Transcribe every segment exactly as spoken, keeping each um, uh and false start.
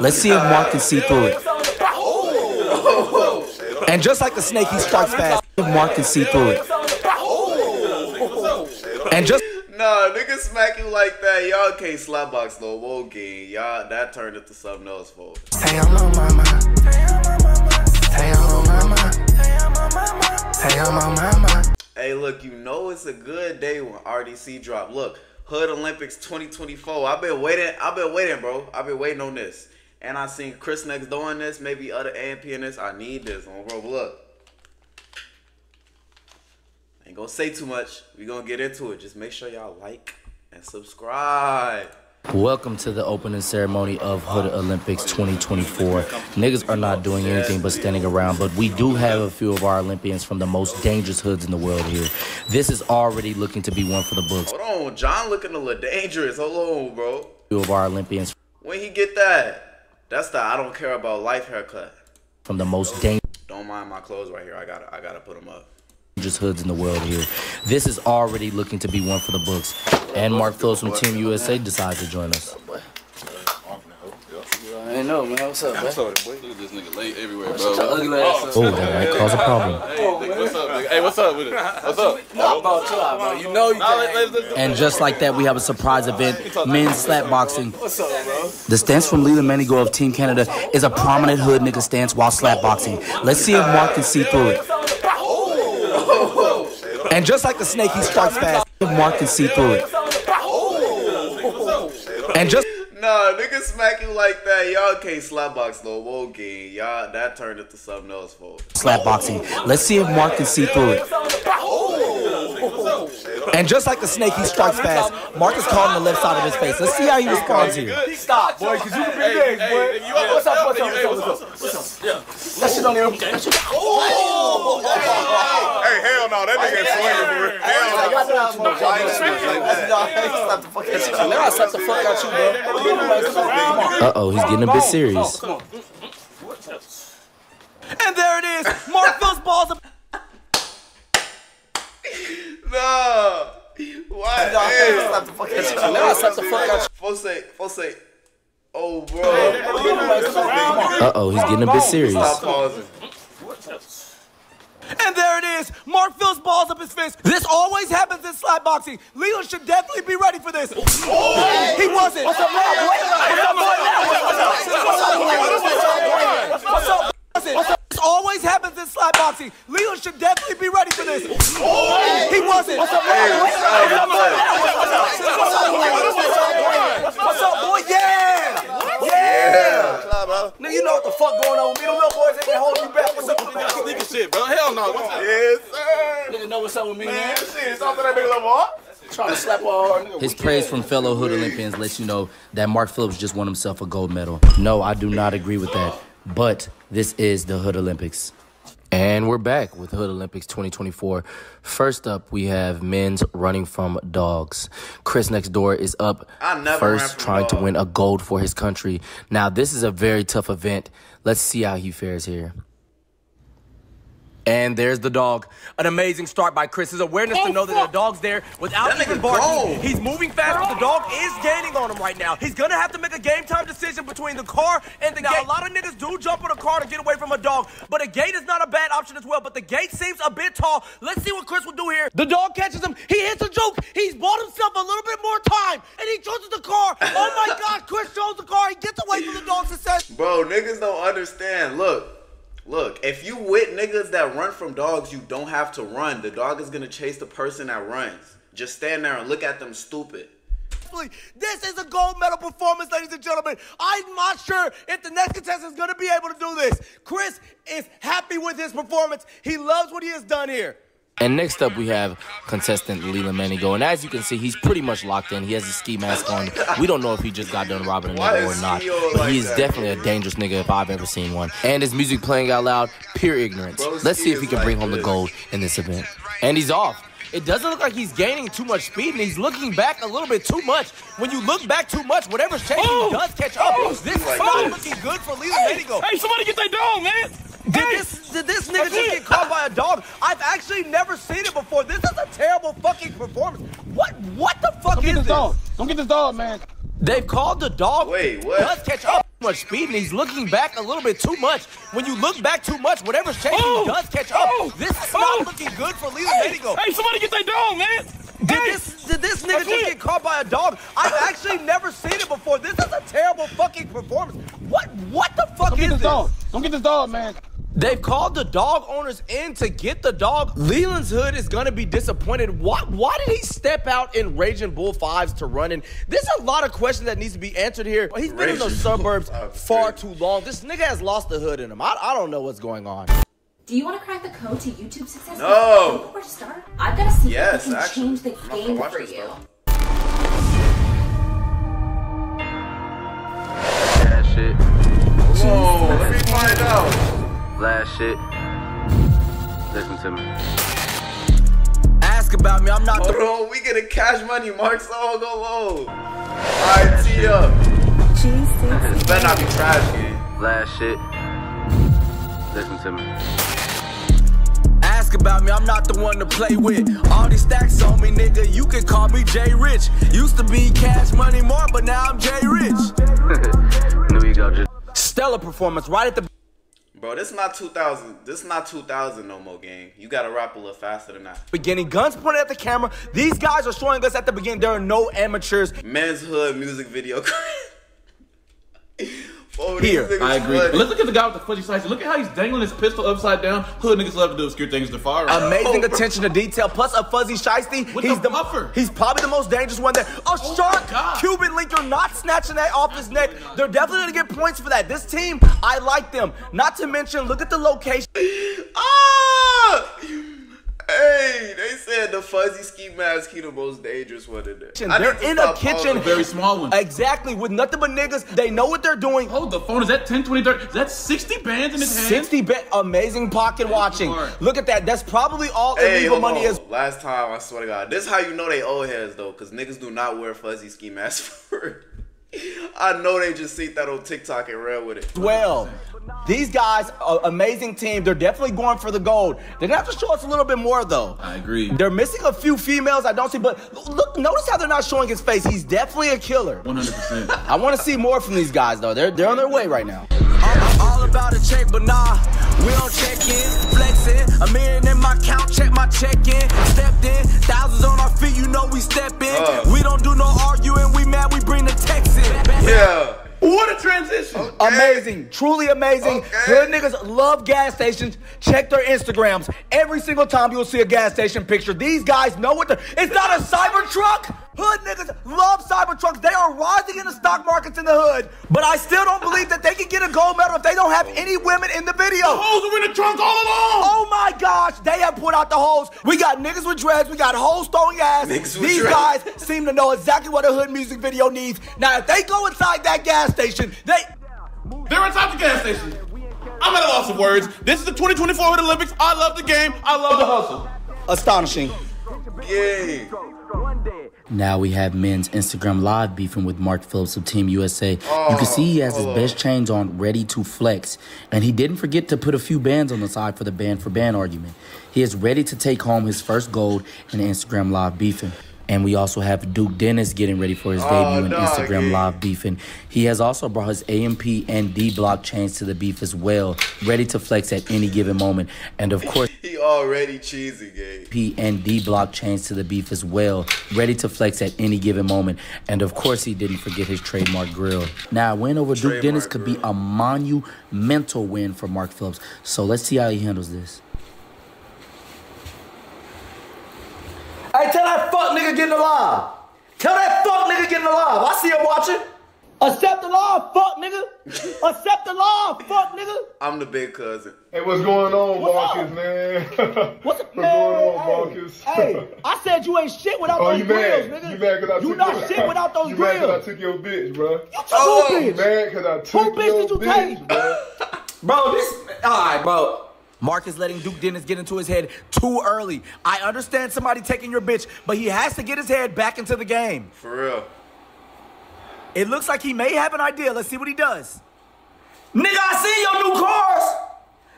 Let's see if Mark can see through it. And just like the snake, he strikes fast. Mark can see through it. And just no, niggas smack you like that. Y'all can't slapbox no more game. Y'all that turned into something else, folks. Hey, I'm on my mind. Hey, I'm on my mind. Hey, I'm on my mind. Hey, I'm on my mind. Hey, look, you know it's a good day when R D C drop. Look, Hood Olympics twenty twenty-four. I've been waiting. I've been waiting, bro. I've been waiting on this. And I seen Chris next doing this, maybe other A M P in this. I need this one, bro. But look, ain't gonna say too much. We gonna get into it. Just make sure y'all like and subscribe. Welcome to the opening ceremony of Hood Olympics twenty twenty-four. Niggas are not doing anything but standing around, but we do have a few of our Olympians from the most dangerous hoods in the world here. This is already looking to be one for the books. Hold on, John looking a little dangerous. Hold on, bro. A few of our Olympians. When he get that? That's the I don't care about life haircut. From the most dangerous. Don't mind my clothes right here. I gotta, I gotta put them up. Dangerous hoods in the world here. This is already looking to be one for the books. And Mark Phillips from Team U S A decides to join us. I ain't know, man. What's up, man? What's up, boy? Look at this nigga late everywhere, bro. Oh, that might cause a problem. Hey, what's up, nigga? Hey, what's up with it? What's up? Talk about, chill out, bro. You know you can. And just like that, we have a surprise event, men's slap boxing. What's up, bro? The stance from Leland Manigo of Team Canada is a prominent hood nigga stance while slap boxing. Let's see if Mark can see through it. And just like the snake, he strikes fast. Mark can see through it. And just... Nah, niggas smack you like that. Y'all can't slapbox no more game. Y'all that turned into something else, folks. Slapboxing. Let's see if Mark can see through it. And just like the snake, he strikes fast. Mark is caught on the left side of his face. Let's see how he responds here. Stop, boy, because you can be big, boy. What's up, what's up, what's up, what's up? That shit on him. Hey, hell no, that nigga ain't swinging, bro. Hell no. I slapped the fuck out you, bro. Uh-oh, he's getting a bit serious. And there it is. Mark Phillips balls. No. Why? No, I slapped the fuck out you. Now I slapped the fuck out you. Full say, full say. Oh, bro. Uh-oh, he's getting a bit serious. Stop pausing. And there it is. Mark Phillips balls up his fist. This always happens in slap boxing. Leland should definitely be ready for this. Oh, he wasn't. What's up, boy? What's up, boy? This always happens in slap boxing. Leland should definitely be ready for this. Oh, he wasn't. What's up, boy? What's up, boy? Yeah. Yeah. Nigga, you know what the fuck going on with me. Them little boys ain't been holding you back. What's up with that nigga shit, bro? Hell no. What's up? Yes, sir. Nigga know what's up with me, man. Shit, it's all that big little boy. Trying to slap all hard. His praise from fellow Hood Olympians lets you know that Mark Phillips just won himself a gold medal. No, I do not agree with that. But this is the Hood Olympics. And we're back with Hood Olympics twenty twenty-four. First up, we have men's running from dogs. Chris next door is up first, trying to win a gold for his country. Now, this is a very tough event. Let's see how he fares here. And there's the dog. An amazing start by Chris. His awareness oh, to know fuck. that the dog's there without even barking. He's moving fast, but the dog is gaining on him right now. He's going to have to make a game time decision between the car and the now, gate. A lot of niggas do jump on a car to get away from a dog, but a gate is not a bad option as well. But the gate seems a bit tall. Let's see what Chris will do here. The dog catches him. He hits a juke. He's bought himself a little bit more time, and he chooses the car. Oh, my God. Chris chose the car. He gets away from the dog's success. Bro, niggas don't understand. Look. Look, if you with niggas that run from dogs, you don't have to run. The dog is going to chase the person that runs. Just stand there and look at them stupid. This is a gold medal performance, ladies and gentlemen. I'm not sure if the next contestant is going to be able to do this. Chris is happy with his performance. He loves what he has done here. And next up, we have contestant Leland Manigo. And as you can see, he's pretty much locked in. He has his ski mask on. We don't know if he just got done robbing a nigga or not. But he is definitely a dangerous nigga if I've ever seen one. And his music playing out loud, pure ignorance. Let's see if he can bring home the gold in this event. And he's off. It doesn't look like he's gaining too much speed, and he's looking back a little bit too much. When you look back too much, whatever's chasing oh, does catch up. Oh, this is not looking good for Leland hey, Manigo. Hey, somebody get that dog, man! Did, hey, this, did this nigga just get caught by a dog? I've actually never seen it before. This is a terrible fucking performance. What What the fuck Don't is this? Dog. Don't get this dog, man. They've called the dog. Wait, what? Does catch up. much speed, and he's looking back a little bit too much. When you look back too much, whatever's chasing oh, does catch up. Oh, this is not oh, looking good for Lisa hey, Medigo. Hey, somebody get that dog, man! Did hey, this did this nigga just get caught by a dog? I've actually never seen it before. This is a terrible fucking performance. What what the fuck Don't is this? Dog. Don't get this dog, man. They've called the dog owners in to get the dog. Leland's Hood is going to be disappointed. Why, why did he step out in Raging Bull fives to run in? There's a lot of questions that needs to be answered here. He's been Raging in those suburbs far too long. This nigga has lost the hood in him. I, I don't know what's going on. Do you want to crack the code to YouTube success? No. Before start, I've got to see yes, if I can actually, change the I'm game for you. That shit. Whoa, let me find out. Last shit. Listen to me. Ask about me. I'm not. Hold on, we get a cash money. Mark's all go low. All right, tee up. This better not be trash game. Last shit. Listen to me. Ask about me. I'm not the one to play with. All these stacks on me, nigga. You can call me Jay Rich. Used to be Cash Money Mark, but now I'm Jay Rich. New ego just. Stellar performance right at the. Bro, this is not two thousand. This is not two thousand no more, gang. You gotta rap a little faster than that. Beginning, guns pointed at the camera. These guys are showing us at the beginning there are no amateurs. Men's Hood music video. Oh, here, I agree. But let's look at the guy with the fuzzy slice. Look at how he's dangling his pistol upside down. Hood niggas love to do obscure things to fire. Amazing oh, attention to detail, plus a fuzzy shiesty. With he's the, the buffer. He's probably the most dangerous one there. A oh shark Cuban linker not snatching that off his neck. They're definitely gonna get points for that. This team, I like them. Not to mention, look at the location. Ah! Hey, they said the fuzzy ski mask, he the most dangerous one in there. They're in a kitchen. A very small one. Exactly, with nothing but niggas. They know what they're doing. Hold the phone. Is that ten, twenty, thirty? Is that sixty bands in his hand? sixty bands. Amazing pocket watching. Look at that. That's probably all hey, illegal money is. Last time, I swear to God. This is how you know they old heads, though, because niggas do not wear fuzzy ski masks for I know they just see that on TikTok and ran with it. Well, these guys are amazing team. They're definitely going for the gold. They're gonna have to show us a little bit more though. I agree. They're missing a few females I don't see, but look, notice how they're not showing his face. He's definitely a killer. one hundred percent. I wanna see more from these guys though. They're, they're on their way right now. I'm all about a check, but nah, we don't check in, flexing. A million in my count, check my check in. Stepped in, thousands on our feet, you know we step in. Uh. We don't do no arguing, we mad, we bring the text in. Yeah. What a transition. Okay. Amazing. Truly amazing. Okay. Hood niggas love gas stations. Check their Instagrams. Every single time you'll see a gas station picture. These guys know what they're... It's not a Cybertruck. Hood niggas love Cybertrucks. They are rising in the stock markets in the hood. But I still don't believe that they can get a gold medal if they don't have any women in the video. The hoes were in the trunk all along. Oh my gosh. They have put out the hoes. We got niggas with dreads. We got hoes throwing ass. Niggas with These dreads. guys seem to know exactly what a hood music video needs. Now, if they go inside that gas station. They They're inside the gas station. I'm at a loss of words. This is the twenty twenty-four Hood Olympics. I love the game. I love the hustle. Astonishing. Yay. Now we have men's Instagram live beefing with Mark Phillips of Team U S A. Oh, you can see he has his best chains on, ready to flex. And he didn't forget to put a few bands on the side for the band for band argument. He is ready to take home his first gold in Instagram live beefing. And we also have Duke Dennis getting ready for his debut oh, in Instagram yeah. Live beefing. He has also brought his A M P and D-Block chains to the beef as well, ready to flex at any given moment. And of course, he already cheesy, gang. P and D-Block chains to the beef as well, ready to flex at any given moment. And of course, he didn't forget his trademark grill. Now, a win over trademark Duke Dennis could grill. be a monumental win for Mark Phillips. So let's see how he handles this. Hey, tell that fuck nigga getting alive. Tell that fuck nigga getting alive. I see him watching. Accept the law, fuck nigga. Accept the law, fuck nigga. I'm the big cousin. Hey, what's going on, Marcus, man? What's, what's man, going on, hey, Marcus? Hey, I said you ain't shit without oh, those you grills, mad. nigga. You mad because I you took not your, shit without those you grills. You mad because I took your bitch, bro. You took oh, who bitch? mad because I took who your bitch. Who bitch did you take? Bro, bro this, all right, bro. Mark is letting Duke Dennis get into his head too early. I understand somebody taking your bitch, but he has to get his head back into the game. For real. It looks like he may have an idea. Let's see what he does. Nigga, I see your new cars.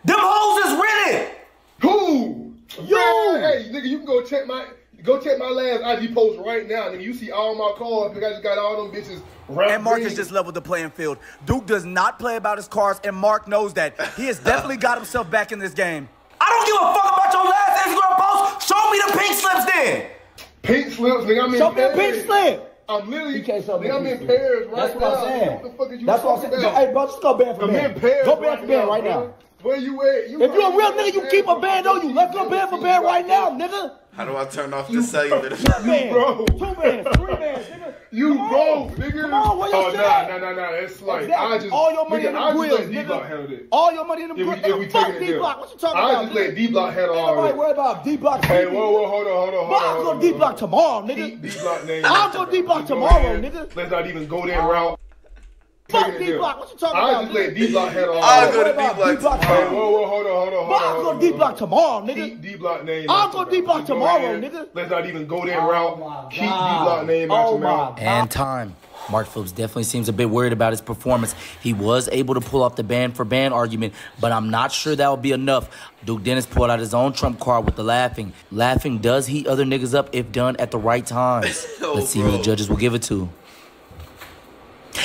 Them hoes is rented. Who? You. Man, hey, nigga, you can go check my... Go check my last I G post right now, and you see all my cards because I just got all them bitches. And Mark has just leveled the playing field. Duke does not play about his cards, and Mark knows that. He has definitely got himself back in this game. I don't give a fuck about your last Instagram post. Show me the pink slips then. Pink slips, nigga. I mean, show me the pink slip. I'm literally, nigga, I'm in Paris right now. That's what I'm saying. What the fuck are you talking about? Hey, bro, just go ban for ban. Go ban for ban right now. Where you at? You if you're a real nigga, you keep a band on you. Let's go band for band right now, nigga. How do I turn off the cellular? You broke. Two bands, three bands, nigga. You broke, nigga. Come on, where your shit at? Oh, nah, nah, nah, nah. It's like, I just, all your money in the grills, nigga. All your money in the grills. Fuck D-Block. What you talking about? I just let D-Block handle all of it. Ain't nobody worried about D-Block. Hey, whoa, whoa, hold on, hold on, hold on. I'll go D-Block tomorrow, nigga. D-Block name. I'll go D-Block tomorrow, nigga. Let's not even go that route. Fuck D-Block, what you talking about? I just let D-Block head on. I'll go to D-Block tomorrow. Whoa, whoa, hold on, hold on, hold on. I'll go D-Block tomorrow, nigga. D-Block name. I'll go D-Block tomorrow, nigga. Let's not even go that route. Keep D-Block name out your mouth. And time. Mark Phillips definitely seems a bit worried about his performance. He was able to pull off the ban-for-ban argument, but I'm not sure that will be enough. Duke Dennis pulled out his own trump card with the laughing. Laughing does heat other niggas up if done at the right times. oh, Let's see bro. who the judges will give it to.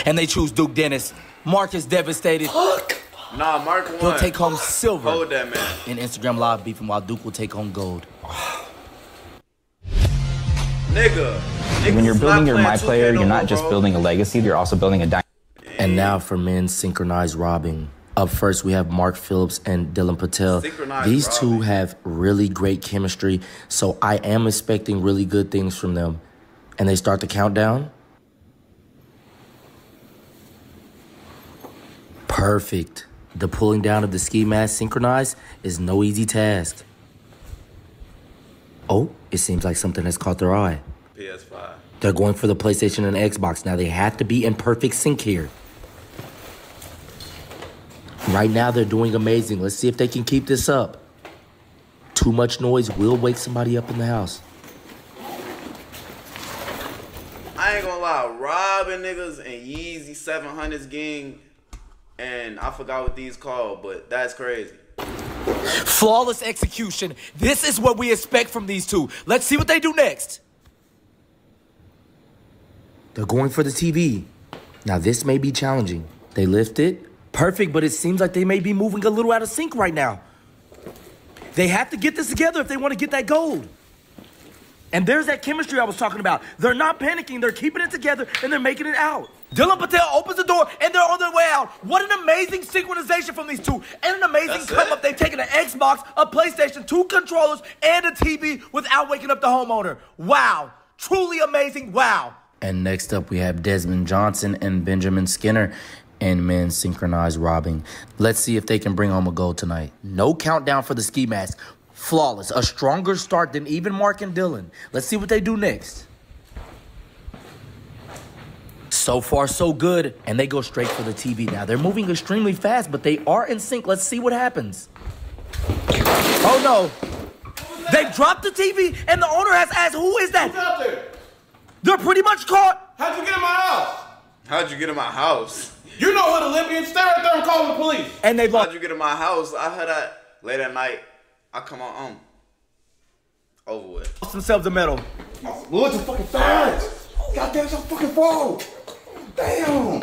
And they choose Duke Dennis. Mark is devastated. Fuck. Nah, Mark won. He'll take home silver. Hold that, man. In Instagram Live beefing, while Duke will take home gold. Nigga. When you're building your My Player, you're not just building a legacy, you're also building a dynasty. And now for men's synchronized robbing. Up first, we have Mark Phillips and Dylan Patel. These two have really great chemistry, so I am expecting really good things from them. And they start the countdown. Perfect. The pulling down of the ski mask synchronized is no easy task. Oh, it seems like something has caught their eye. P S five. They're going for the PlayStation and Xbox. Now they have to be in perfect sync here. Right now they're doing amazing. Let's see if they can keep this up. Too much noise will wake somebody up in the house. I ain't gonna lie, robbing niggas and Yeezy seven hundreds gang, and I forgot what these called, but that's crazy. Flawless execution. This is what we expect from these two. Let's see what they do next. They're going for the T V. Now, this may be challenging. They lift it. Perfect, but it seems like they may be moving a little out of sync right now. They have to get this together if they want to get that gold. And there's that chemistry I was talking about. They're not panicking. They're keeping it together, and they're making it out. Dylan Patel opens the door, and they're on their way out. What an amazing synchronization from these two, and an amazing come-up. They've taken an Xbox, a PlayStation, two controllers, and a T V without waking up the homeowner. Wow. Truly amazing. Wow. And next up, we have Desmond Johnson and Benjamin Skinner and men's synchronized robbing. Let's see if they can bring home a goal tonight. No countdown for the ski mask. Flawless. A stronger start than even Mark and Dylan. Let's see what they do next. So far, so good. And they go straight for the T V now. They're moving extremely fast, but they are in sync. Let's see what happens. Oh, no. They dropped the T V, and the owner has asked, who is that? Who's out there? They're pretty much caught. How'd you get in my house? How'd you get in my house? You know Hood Olympics. Stay right there and call the police. And they lost. How'd you get in my house? I heard that late at night. I come on home. Over with. Lost themselves a medal. Oh, Lord, your fucking fans. Goddamn, it's your fucking phone. Damn.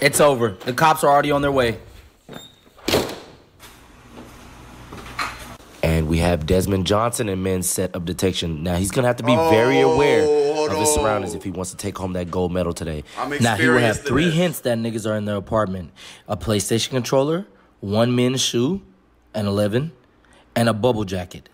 It's over. The cops are already on their way. And we have Desmond Johnson and men's set of detection. Now, he's going to have to be oh, very aware of his surroundings if he wants to take home that gold medal today. I'm now, he will have three hints that niggas are in their apartment. A PlayStation controller, one men's shoe, an eleven, and a bubble jacket.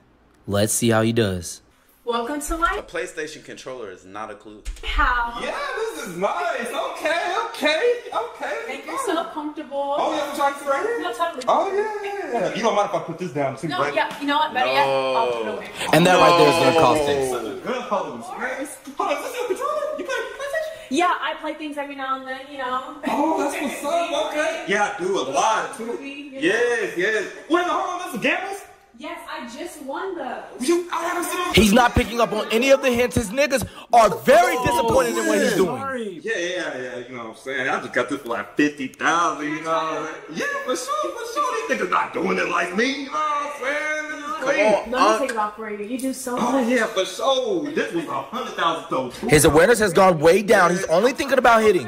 Let's see how he does. Welcome to my... A PlayStation controller is not a clue. How? Yeah, this is nice. Okay, okay, okay. Make yourself oh. comfortable. Oh, yeah, would you like to right here? No, totally. Oh, yeah. Yeah. You don't mind if I put this down too, no, right? Yeah, you know what? Better no. yet, I'll do it over. And that no. right there is going to cost it. Such a good host, man. Hold on, is this your controller? You play PlayStation? Yeah, I play things every now and then, you know. Oh, that's what's up, okay. Yeah, I do a lot, too. Yes, yes. Wait, hold on, that's gambles? Yes, I just won those. You, I haven't seen those. He's not picking up on any of the hints. His niggas are very oh, disappointed yeah. in what he's doing. Sorry. Yeah, yeah, yeah. You know what I'm saying? I just got this for like fifty thousand, you know what I'm saying? Yeah, for sure, for sure. These niggas not doing it like me, you know what I'm saying? Let me uh, take it off for you. You do so much. Oh yeah, for sure. This was a hundred thousand dollars. His awareness has gone way down. He's only thinking about hitting.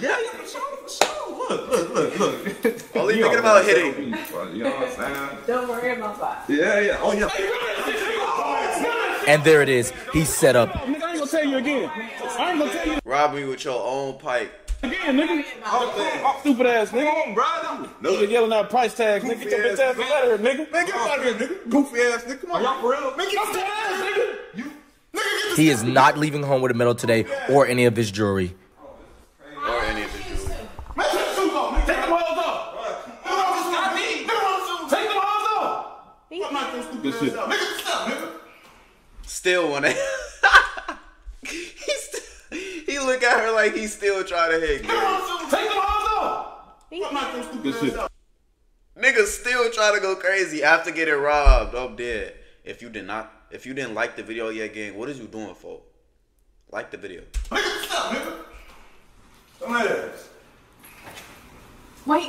Yeah, for sure, for sure. Look, look, look, look. Only thinking about hitting. You know what I'm saying? Don't worry about that. Yeah, yeah. Oh yeah. And there it is. He's set up. Nigga, I ain't gonna tell you again. I ain't gonna tell you. Rob me with your own pipe. Again, nigga. Oh, stupid ass nigga. Come on, brother. No. Nigga yelling out price tags, nigga. Get your bitch ass out of here, nigga. Man, get out of here, nigga. Goofy ass nigga. Come on, y'all for real. Man, get your ass, nigga. You, nigga, get he is not leaving home with a medal today or any of his jewelry. Or any of his jewelry. Man, take the suit off, nigga. Take the balls off. Take the balls off. Fuck my stupid shit. Nigga, what's up, nigga? Still want it. Look at her like he's still trying to hit. Take them off though. Niggas still trying to go crazy after getting robbed. I'm dead. If you did not, if you didn't like the video yet, gang, what is you doing for? Like the video. Wait,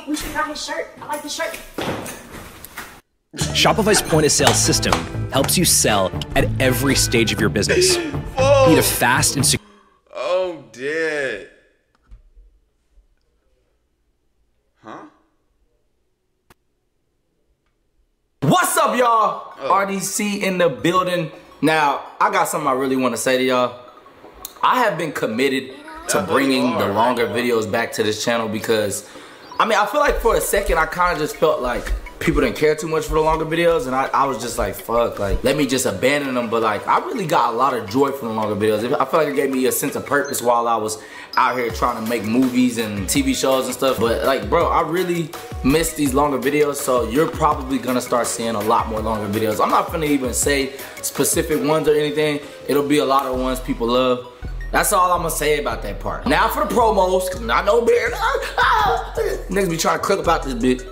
we should got his shirt. I like the shirt. Shopify's point-of-sale system helps you sell at every stage of your business. Either fast and secure. Dead. Huh? What's up, y'all? Oh. R D C in the building. Now, I got something I really want to say to y'all. I have been committed to bringing the longer videos back to this channel because, I mean, I feel like for a second, I kind of just felt like people didn't care too much for the longer videos, and I, I was just like, fuck, like, let me just abandon them. But like, I really got a lot of joy from the longer videos. I feel like it gave me a sense of purpose while I was out here trying to make movies and T V shows and stuff. But like, bro, I really miss these longer videos, so you're probably gonna start seeing a lot more longer videos. I'm not gonna even say specific ones or anything. It'll be a lot of ones people love. That's all I'm gonna say about that part. Now for the promos, cause I know better. Niggas be trying to clip about this bitch.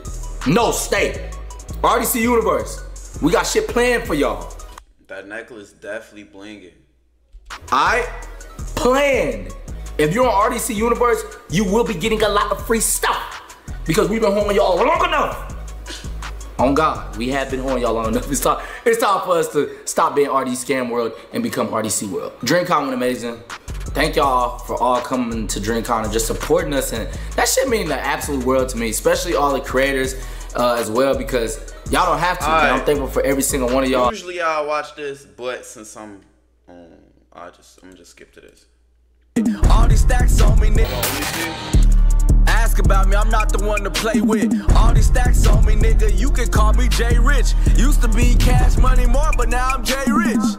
No, stay. R D C Universe. We got shit planned for y'all. That necklace definitely blinging. I planned. If you're on R D C Universe, you will be getting a lot of free stuff. Because we've been holding y'all long enough. On God, we have been holding y'all long enough. It's time, it's time for us to stop being R D Scam World and become R D C World. DreamCon went amazing. Thank y'all for all coming to DreamCon and just supporting us, and that shit means the absolute world to me, especially all the creators uh, as well, because y'all don't have to. Right. I'm thankful for every single one of y'all. Usually I watch this, but since I'm, um, I just I'm just skip to this. All these stacks on me, nigga. Ask about me, I'm not the one to play with. All these stacks on me, nigga. You can call me Jay Rich. Used to be Cash Money More, but now I'm Jay Rich.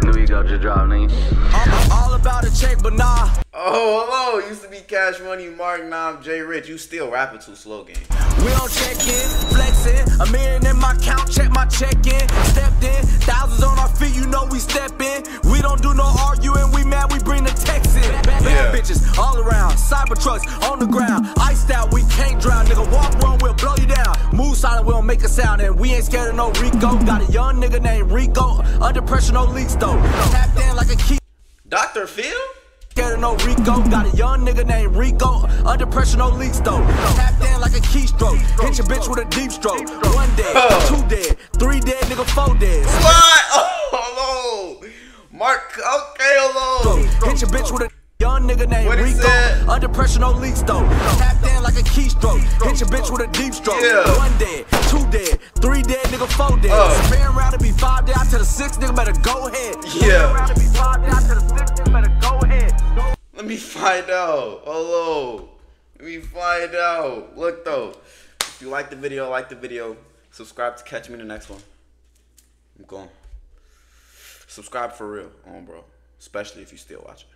There you go, just drop me. I'm all about a check, but nah. Oh, hello. Used to be Cash Money Mark, now I'm Jay Rich. You still rapping too slow, gang. We don't check in, flexing. A million in my count, check my check in. Stepped in, thousands on our feet, you know we step in. We don't do no arguing, we mad, we bring the text in. Bad yeah. Bitches all around, cyber trucks on the ground. Iced out, we can't drown, nigga. Walk wrong, we'll blow you down. Move silent, we don't make a sound, and we ain't scared of no Rico. Got a young nigga named Rico, under pressure, no leaks though. Tapped in like a key. Doctor Phil? Scared of no Rico, got a young nigga named Rico. Under pressure, no leaks though. Tapped in like a keystroke. Hit your bitch with a deep stroke. One dead, two dead, three dead, nigga, four dead. What? Oh, hello. Mark, okay, hello. Hit your bitch with a young nigga named Rico. Under pressure, no leaks though. Tapped in like a keystroke. Hit your bitch with a deep stroke. Yeah. One dead, two dead, three dead, nigga, four dead. Uh. Man around to be five dead, out to the six, nigga, better go ahead. Yeah. Man around to be five dead, out to the six, nigga, better go ahead. Let me find out. Hello. Let me find out. Look though, if you like the video, like the video. Subscribe to catch me in the next one. I'm gone. Subscribe for real, on bro. Especially if you still watching.